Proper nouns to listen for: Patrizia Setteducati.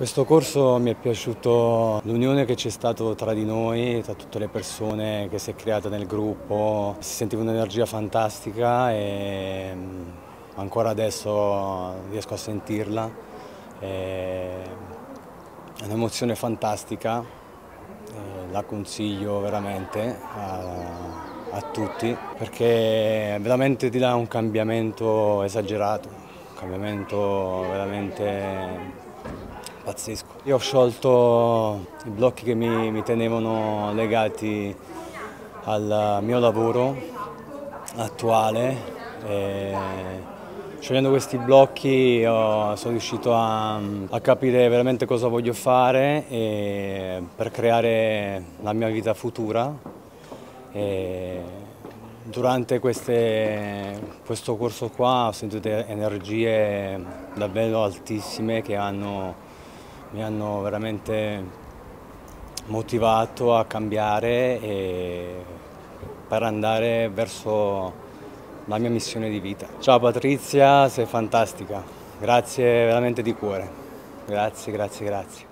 Questo corso mi è piaciuto l'unione che c'è stata tra di noi, tra tutte le persone che si è creata nel gruppo, si sentiva un'energia fantastica e ancora adesso riesco a sentirla. È un'emozione fantastica, la consiglio veramente a tutti perché veramente ti dà un cambiamento esagerato, un cambiamento veramente pazzesco. Io ho sciolto i blocchi che mi tenevano legati al mio lavoro attuale e sciogliendo questi blocchi sono riuscito a capire veramente cosa voglio fare e per creare la mia vita futura. E durante questo corso qua ho sentito energie davvero altissime che mi hanno veramente motivato a cambiare e per andare verso la mia missione di vita. Ciao Patrizia, sei fantastica, grazie veramente di cuore, grazie.